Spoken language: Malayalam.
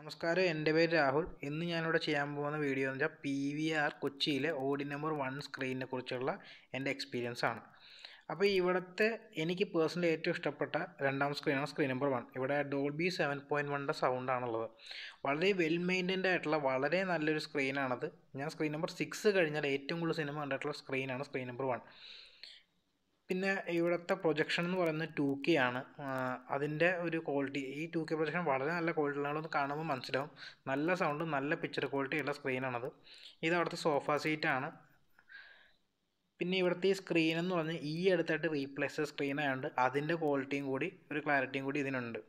നമസ്കാരം, എൻ്റെ പേര് രാഹുൽ. ഇന്ന് ഞാനിവിടെ ചെയ്യാൻ പോകുന്ന വീഡിയോ എന്ന് വെച്ചാൽ PVR കൊച്ചിയിലെ ഓഡി നമ്പർ 1 സ്ക്രീനിനെ കുറിച്ചുള്ള എൻ്റെ എക്സ്പീരിയൻസ് ആണ്. അപ്പോൾ ഇവിടുത്തെ എനിക്ക് പേഴ്സണലി ഏറ്റവും ഇഷ്ടപ്പെട്ട രണ്ടാം സ്ക്രീനാണ് സ്ക്രീൻ നമ്പർ 1. ഇവിടെ ഡോൾബി 7.1ൻ്റെ സൗണ്ടാണുള്ളത്. വളരെ വെൽ മെയിൻറ്റൈൻഡ് ആയിട്ടുള്ള വളരെ നല്ലൊരു സ്ക്രീനാണത്. ഞാൻ സ്ക്രീൻ നമ്പർ 6 കഴിഞ്ഞാൽ ഏറ്റവും കൂടുതൽ സിനിമ കണ്ടിട്ടുള്ള സ്ക്രീനാണ് സ്ക്രീൻ നമ്പർ 1. പിന്നെ ഇവിടുത്തെ പ്രൊജക്ഷൻ എന്ന് പറയുന്നത് 2K ആണ്. അതിൻ്റെ ഒരു ക്വാളിറ്റി, ഈ 2K പ്രൊജക്ഷൻ വളരെ നല്ല ക്വാളിറ്റിയുള്ളതെന്ന് കാണുമ്പോൾ മനസ്സിലാവും. നല്ല സൗണ്ട്, നല്ല പിക്ചർ ക്വാളിറ്റിയുള്ള സ്ക്രീനാണത്. ഇത് അവിടുത്തെ സോഫ സീറ്റാണ്. പിന്നെ ഇവിടുത്തെ ഈ സ്ക്രീൻ എന്ന് പറഞ്ഞാൽ ഈ അടുത്തായിട്ട് റീപ്ലേസ് സ്ക്രീൻ ആയതുകൊണ്ട് അതിൻ്റെ ക്വാളിറ്റിയും കൂടി ഒരു ക്ലാരിറ്റിയും കൂടി ഇതിനുണ്ട്.